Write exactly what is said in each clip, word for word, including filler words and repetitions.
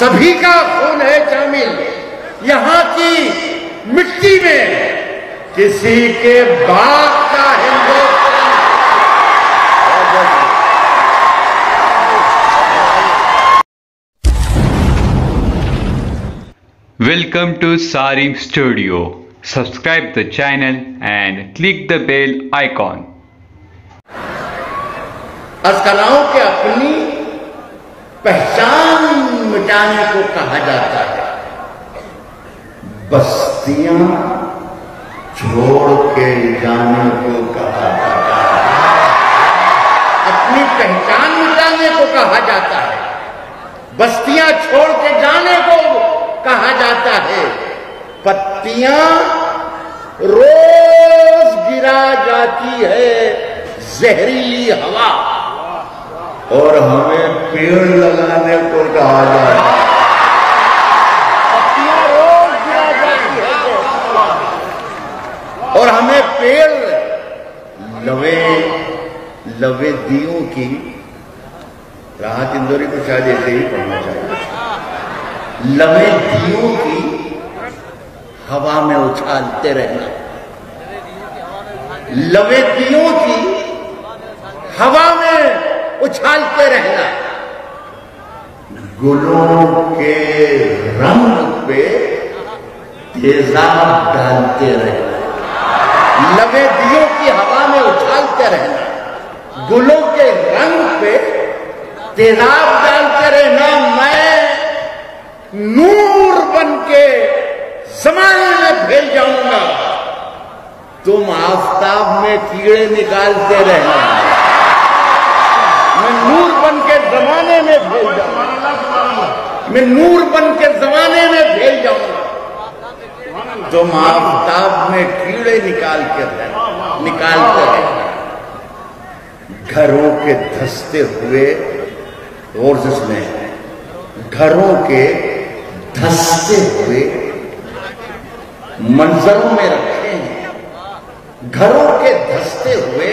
सभी का खून है शामिल। यहाँ की मिट्टी में किसी के बाप का Hindustan. Welcome to Sarim studio. Subscribe the channel and click the bell icon. अस्कलाओं के अपनी पहचान मिटाने को कहा जाता है, बस्तियां छोड़ के जाने को कहा जाता है। अपनी पहचान मिटाने को कहा जाता है, बस्तियां छोड़ के जाने को कहा जाता है। पत्तियां रोज गिरा जाती है जहरीली हवा, और हमें पेड़ लगाने को कहा जाए। पत्तियां रोज गिरा जाती है और हमें पेड़ लवे लवे दियों की। राहत इंदौरी को शायद ऐसे ही पढ़ना चाहिए, लवे दियों की हवा में उछालते रहना, लवे दियों की हवा में उछालते रहना, गुलों के रंग पे तेजाब डालते रहना, लवे दियों की हवा में उछालते रहना, गुलों के रंग पे तेजाब डालते रहना। मैं नूर बन के जमाने में फैल जाऊंगा, तुम आफताब में कीड़े निकालते रहना। नूर बन के जमाने में भेज जाऊंगा, मैं नूर बन के जमाने में भेज जाऊंगा, जो आफताब में कीड़े निकाल के निकालते रहे। घरों के धसते हुए और जिसमें घरों के धसते हुए मंजरों में रखे हैं, घरों के धसते हुए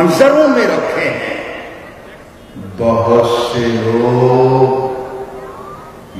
मंजरों में रखे हैं। बहुत से लोग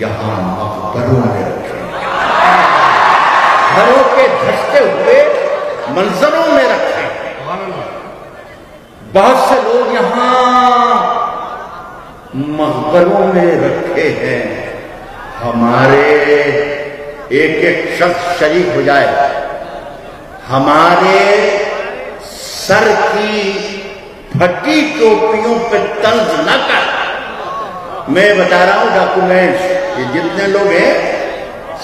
यहां मकबरों में रखे, घरों के धसते हुए मंजरों में रखे। बहुत से लोग यहां मकबरों में रखे हैं। हमारे एक एक शख्स शरीक हो जाए, हमारे सर की फटी टोपियों पे तंज न कर। मैं बता रहा हूं डॉक्यूमेंट्स, ये जितने लोग हैं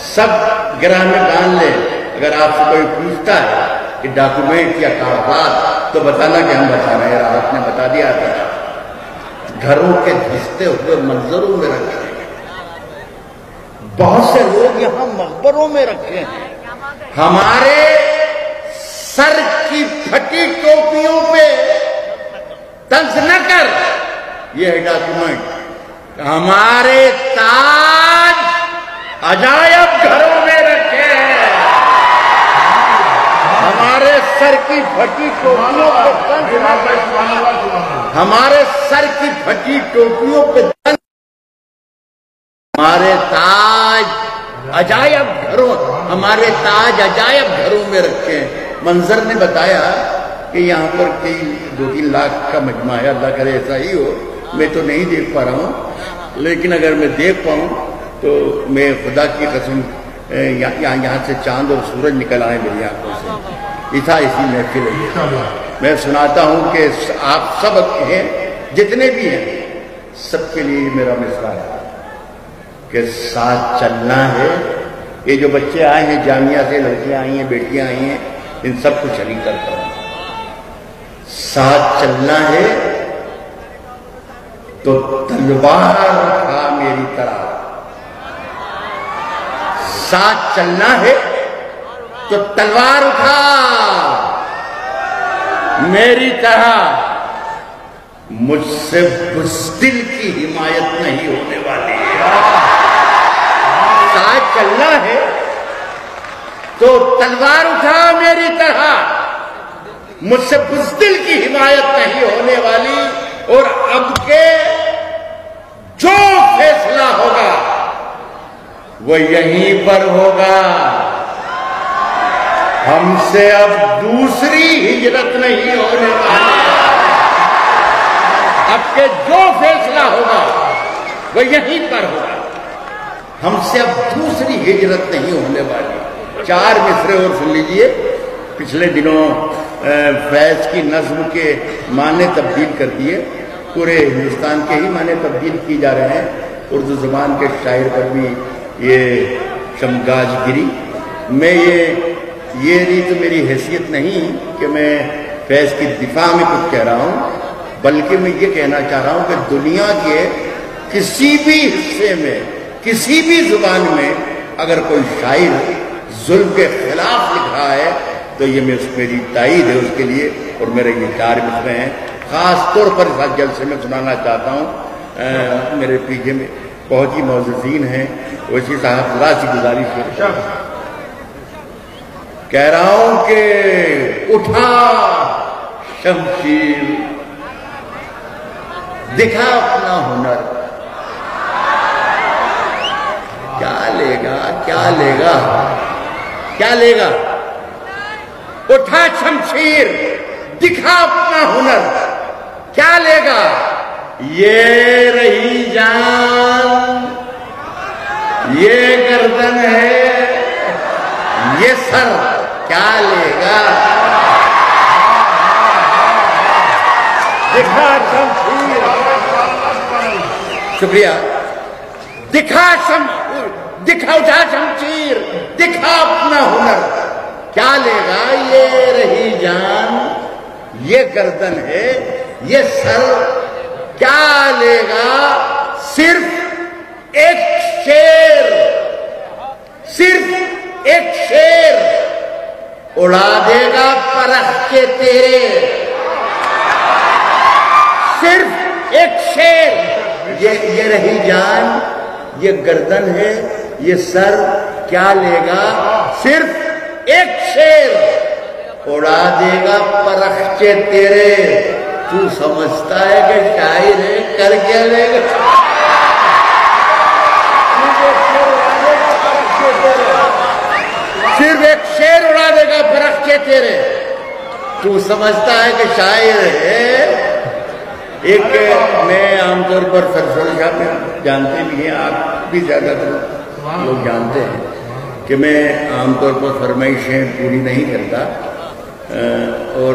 सब ग्राम में डाल ले। अगर आपसे कोई पूछता है कि डॉक्यूमेंट या कागजात, तो बताना कि हम बता रहे हैं, राहत ने बता दिया था। घरों के धसते हुए मंजरों में रखे हैं, बहुत से लोग यहां मकबरों में रखे हैं। हमारे सर की फटी टोपियों पे तंज न कर, यह डॉक्यूमेंट। हमारे ताज अजायब घरों में रखे हैं, हमारे सर की फटी टोपियों पे तंज न कर, हमारे सर की फटी टोपियों पे तंज, हमारे ताज अजायब घरों हमारे ताज अजायब घरों में रखे हैं। मंजर ने बताया कि यहाँ पर कई दो तीन लाख का मजमा है, अल्लाह करे ऐसा ही हो। मैं तो नहीं देख पा रहा हूँ, लेकिन अगर मैं देख पाऊँ तो मैं खुदा की कसम यहाँ यह, यहाँ से चांद और सूरज निकल आए मेरी आंखों से। इथा इसी महफिल है। मैं सुनाता हूँ कि आप सब हैं, जितने भी हैं, सबके लिए मेरा मिसरा है कि साथ चलना है। ये जो बच्चे आए हैं जामिया से, लड़कियाँ आई हैं, बेटियाँ आई हैं, इन सबको शरीक करता हूं। साथ चलना है तो तलवार उठा मेरी तरह, साथ चलना है तो तलवार उठा मेरी तरह। मुझसे बुज़दिल की हिमायत नहीं होने वाली है। साथ चलना है तो तलवार उठा मेरी तरह, मुझसे बुज़दिल की हिमायत नहीं होने वाली। और अब के जो फैसला होगा वो यहीं पर होगा। हमसे अब दूसरी हिजरत नहीं होने वाली। अब के जो फैसला होगा वो यहीं पर होगा। हमसे अब दूसरी हिजरत नहीं होने वाली। चार मिसरे और सुन लीजिए। पिछले दिनों फैज की नज्म के माने तब्दील कर दिए, पूरे हिंदुस्तान के ही माने तब्दील की जा रहे हैं। उर्दू ज़बान के शायर पर भी ये शमगाजगिरी मैं ये ये रीत मेरी हैसियत नहीं कि मैं फैज की दिफा में कुछ कह रहा हूँ, बल्कि मैं ये कहना चाह रहा हूँ कि दुनिया के किसी भी हिस्से में किसी भी जुबान में अगर कोई शायर जुल्म के खिलाफ लिख रहा है तो ये मैं मेरी तायद है उसके लिए। और मेरे ये चार मिसरे हैं, खास तौर पर इस जलसे में सुनाना चाहता हूँ। मेरे पीछे में बहुत ही मौजूदीन हैं, वैसी साहब से गुजारिश है, कह रहा हूं कि उठा शमशीर दिखा अपना हुनर, क्या लेगा क्या लेगा क्या लेगा। उठा शमशीर दिखा अपना हुनर, क्या लेगा। ये रही जान ये गर्दन है ये सर, क्या लेगा। दिखा शमशीर, शुक्रिया। दिखा शम दिखा उठा शमशीर दिखा अपना हुनर, क्या लेगा। ये रही जान ये गर्दन है ये सर, क्या लेगा। सिर्फ एक शेर सिर्फ एक शेर उड़ा देगा परख के तेरे, सिर्फ एक शेर। ये ये रही जान ये गर्दन है ये सर, क्या लेगा। सिर्फ एक शेर उड़ा देगा परख के तेरे, तू समझता है कि शायर है कर क्या लेगा। सिर्फ एक शेर उड़ा देगा फर्क के तेरे, तू समझता है कि शायर है। एक मैं आमतौर पर सरसोली साहब में जानते भी हैं, आप भी ज्यादातर लोग जानते हैं कि मैं आमतौर पर फरमाइशें पूरी नहीं करता और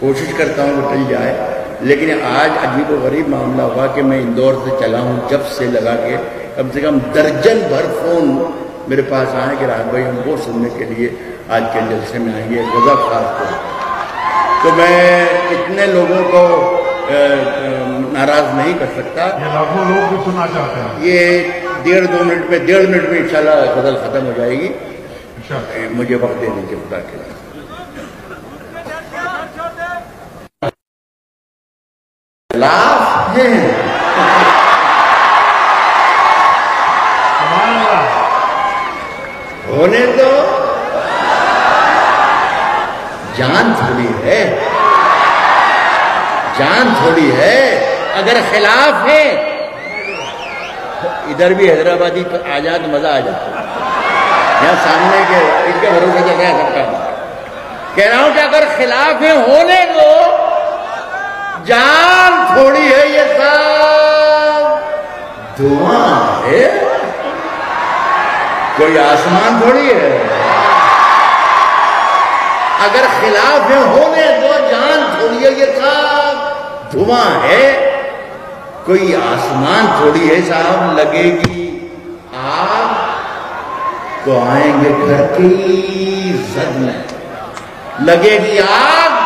कोशिश करता हूँ टल जाए, लेकिन आज अजीब गरीब मामला हुआ कि मैं इंदौर से चला हूँ, जब से लगा के कम से कम दर्जन भर फोन मेरे पास आए कि राहत भाई हम वो सुनने के लिए आज के जलसे में आएंगे गजा खास पर। तो मैं इतने लोगों को नाराज नहीं कर सकता, लाखों लोग भी सुनना चाहते हैं। ये डेढ़ दो मिनट में डेढ़ मिनट में इंशाल्लाह गजल खत्म हो जाएगी। मुझे वक्त देने के खुदा के लिए लाभ है। होने तो जान थोड़ी है, जान थोड़ी है अगर खिलाफ है। इधर भी हैदराबादी तो आजाद मजा आ जाता है, यहाँ सामने के इनके भरोसे चल रहा है। कह रहा हूं कि अगर खिलाफ है होने दो, जान थोड़ी है ये सब धुआं है, कोई आसमान थोड़ी है। अगर खिलाफ में होने दो, जान थोड़ी है ये सब धुआं है, कोई आसमान थोड़ी है साहब। लगेगी आग तो आएंगे घर की जद में, लगेगी आग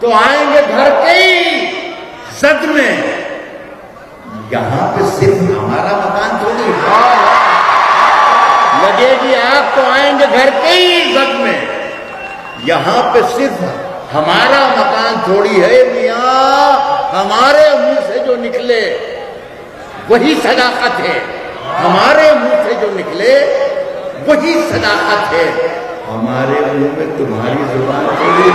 तो आएंगे घर के सद में। यहां पे सिर्फ हमारा मकान थोड़ी है, लगेगी आग तो आएंगे घर के सद में। यहां पे सिर्फ हमारा मकान थोड़ी है मियां, हमारे मुंह से जो निकले वही सदाकत है, हमारे मुंह से जो निकले वही सदाकत है। हमारे मुंह में तुम्हारी जुबान थोड़ी,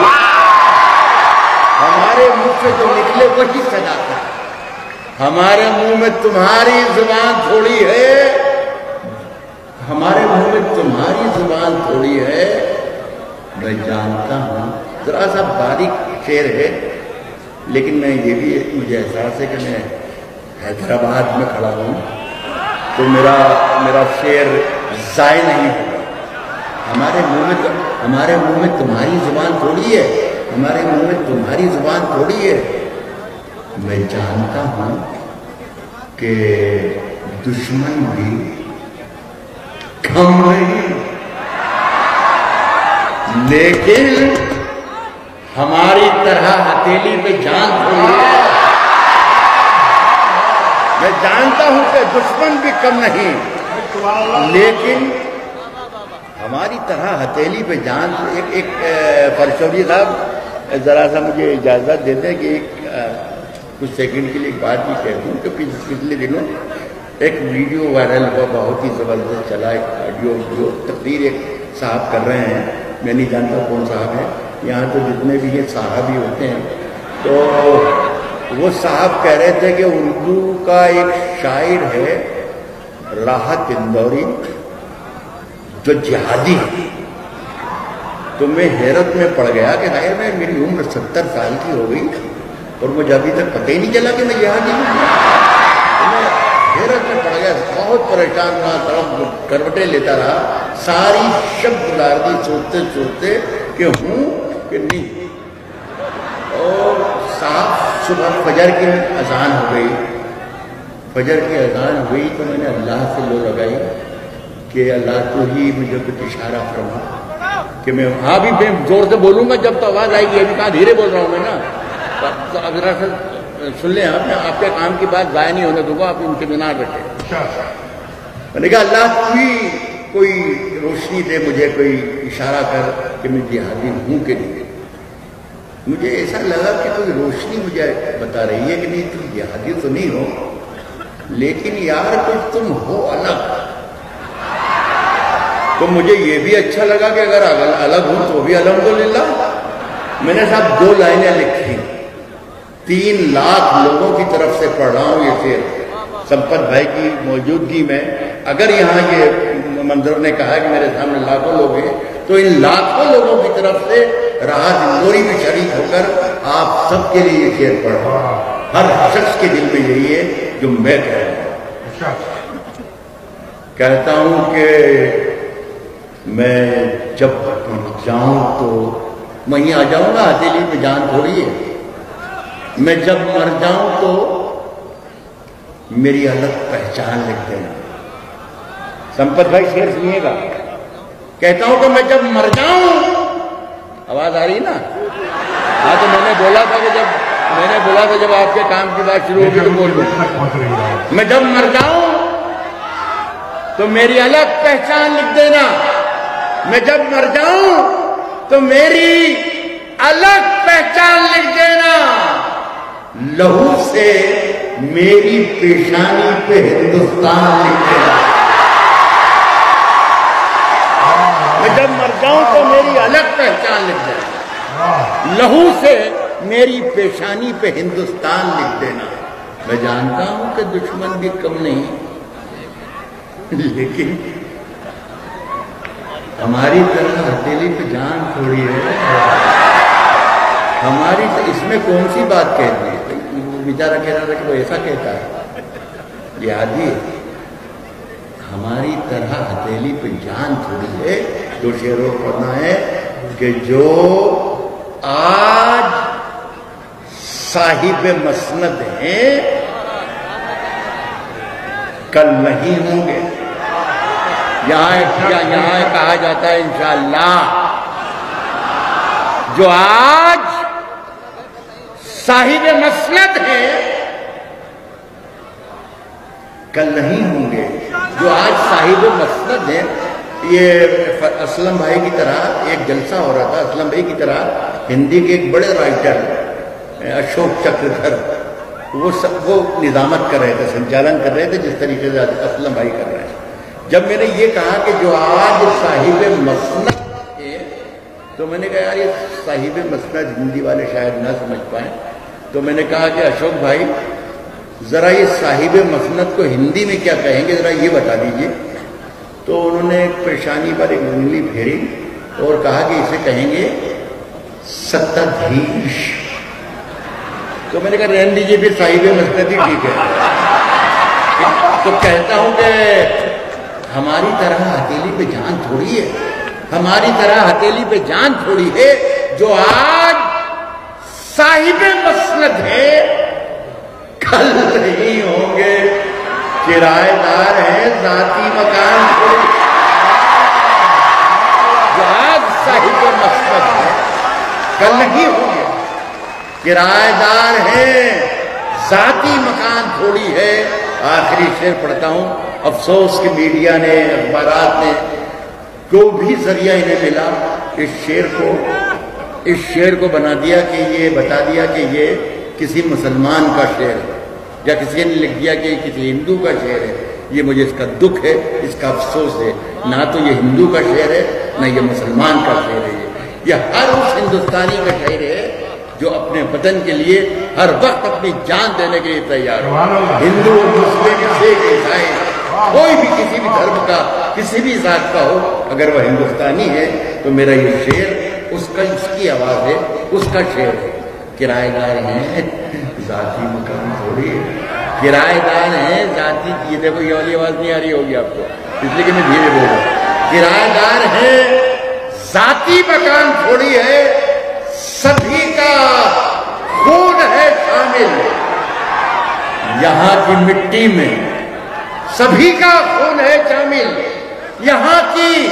हमारे मुंह से जो निकले वही सदाकत। हमारे मुंह में तुम्हारी जुबान थोड़ी है, हमारे मुंह में तुम्हारी जुबान थोड़ी है, मैं जानता हूँ। जरा सा बारीक शेर है, लेकिन मैं ये भी मुझे एहसास है कि मैं हैदराबाद में खड़ा हूँ, तो मेरा मेरा शेर जाय नहीं होगा। हमारे मुंह में हमारे मुंह में तुम्हारी जुबान थोड़ी है, हमारे मुंह में तुम्हारी जुबान थोड़ी है। मैं जानता हूँ कि दुश्मन भी कम नहीं, लेकिन हमारी तरह हथेली पे जान थोड़ी है। मैं जानता हूं कि दुश्मन भी कम नहीं, लेकिन हमारी तरह हथेली पे जान। एक एक फरशौरी साहब, जरा सा मुझे इजाजत दे दें कि एक कुछ सेकंड के लिए एक बात भी कह दूं कि पिछले दिनों एक वीडियो वायरल हुआ, बहुत ही जबरदस्त चला। एक ऑडियो जो तकरीर एक साहब कर रहे हैं, मैं नहीं जानता कौन साहब है, यहाँ तो जितने भी ये साहब ही होते हैं। तो वो साहब कह रहे थे कि उर्दू का एक शायर है राहत इंदौरी जो जिहादी। तो मैं हैरत में पड़ गया कि भाई मैं, मेरी उम्र सत्तर साल की हो गई और मुझे अभी तक पता ही नहीं चला कि मैं जिहादी हूँ। तो मैं हैरत में पड़ गया, बहुत परेशान हुआ, तरफ करवटें लेता रहा, सारी शब्द गुजार दी सोचते सोचते कि हूँ कि नहीं। और साहब सुबह फजर की अजान हो गई, फजर की अजान हुई तो मैंने अल्लाह से लो लगाई कि अल्लाह तो ही मुझे कुछ इशारा फरमा कि मैं हाँ भी मैं जोर से बोलूंगा जब तो आवाज आएगी, अभी कहाँ धीरे बोल रहा हूँ मैं ना। तो अगर सुन लें आप, मैं आपके काम की बात जाया नहीं होने दूंगा, आप उनके बिना बैठे। मैंने कहा अल्लाह तू ही कोई रोशनी दे मुझे, कोई इशारा कर कि मैं जिहादी हूँ कि नहीं। मुझे ऐसा लगा कि कोई रोशनी मुझे बता रही है कि नहीं, तुम जिहादी तो नहीं हो, लेकिन यार कुछ तुम हो अलग। तो मुझे ये भी अच्छा लगा कि अगर अलग हूं तो भी अल्हम्दुलिल्लाह। मैंने साहब दो लाइनें लिखी, तीन लाख लोगों की तरफ से पढ़ रहा हूं ये शेर संपत भाई की मौजूदगी में। अगर यहाँ ये मंजर ने कहा कि मेरे सामने लाखों लोग हैं, तो इन लाखों लोगों की तरफ से राहत इंदौरी में शरीक होकर आप सबके लिए ये शेर पढ़ रहा हूं। हर शख्स के दिल में यही है जो मैं कह रहा हूं। कहता हूं कि मैं जब जाऊं तो वहीं आ जाऊंगा, हथेली में जान थोड़ी है। मैं जब मर जाऊं तो मेरी अलग पहचान लिख देना। संपत भाई शेर सुनिएगा। कहता हूं कि मैं जब मर जाऊं, आवाज आ रही ना? हाँ, तो मैंने बोला था कि जब मैंने बोला था जब आपके काम की बात शुरू होगी तो बोल दूंगा। मैं जब मर जाऊं तो मेरी अलग पहचान लिख देना। मैं जब मर जाऊं तो मेरी अलग पहचान लिख देना। लहू से मेरी पेशानी पे हिंदुस्तान लिख देना। मैं जब मर जाऊं तो मेरी अलग पहचान लिख देना। लहू से मेरी पेशानी पे हिंदुस्तान लिख देना। मैं जानता हूं कि दुश्मन भी कम नहीं, लेकिन हमारी तरह हथेली पे जान थोड़ी है। हमारी इसमें कौन सी बात कहती है? बेचारा कह रहा था कि वो ऐसा कहता है ये आदमी, हमारी तरह हथेली पे जान थोड़ी है। दो शेरों पढ़ना है कि जो आज साहिब मसनद हैं कल नहीं होंगे। यहाँ यहाँ कहा जाता है इंशाअल्लाह, जो आज साहिब मसनद है कल नहीं होंगे। जो आज साहिब मसनद है, ये असलम भाई की तरह एक जलसा हो रहा था। असलम भाई की तरह हिंदी के एक बड़े राइटर अशोक चक्रधर वो सब वो निजामत कर रहे थे, संचालन कर रहे थे, जिस तरीके से असलम भाई कर रहे हैं। जब मैंने ये कहा कि जो आज साहिब मसनद है, तो मैंने कहा यार ये साहिब मसनद हिंदी वाले शायद ना समझ पाए, तो मैंने कहा कि अशोक भाई जरा ये साहिब मसनद को हिंदी में क्या कहेंगे, जरा ये बता दीजिए। तो उन्होंने एक पेशानी पर एक उंगली फेरी और कहा कि इसे कहेंगे सत्ताधीश। तो मैंने कहा रहने दीजिए, फिर साहिब मसनदी ठीक है। तो कहता हूं कि हमारी तरह हथेली पे जान थोड़ी है, हमारी तरह हथेली पे जान थोड़ी है। जो आज साहिब मसनद है कल नहीं होंगे, किराएदार है जाती मकान को। आज साहिब मकसद है कल नहीं होंगे, किराएदार है जाती मकान थोड़ी है। आखिरी शेर पढ़ता हूं। अफसोस कि मीडिया ने, अखबारात ने, जो भी जरिया इन्हें मिला, इस शेर को इस शेर को बना दिया कि ये बता दिया कि ये किसी मुसलमान का शेर है, या किसी ने लिख दिया कि किसी हिंदू का शेर है। ये मुझे इसका दुख है, इसका अफसोस है। ना तो ये हिंदू का शेर है, ना ये मुसलमान का शेर है। ये हर उस हिंदुस्तानी का शेर है जो अपने वतन के लिए हर वक्त अपनी जान देने के लिए तैयार हो। हिंदू और मुस्लिम, सिख, ईसाई, कोई भी किसी भी धर्म का, किसी भी जात का हो, अगर वह हिंदुस्तानी है तो मेरा ये शेर उसका, इसकी आवाज है, उसका शेर है। किराएदार हैं जाति मकान थोड़ी, किराएदार हैं जाति। ये देखो ये वाली आवाज नहीं आ रही होगी आपको, इसलिए कि मैं धीरे बोल रहा हूं। किराएदार हैं जाति मकान थोड़ी है, सभी का खून है शामिल यहाँ की मिट्टी में, सभी का खून है शामिल यहाँ की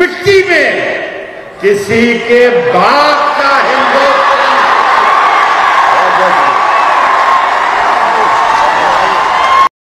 मिट्टी में। किसी के बाप का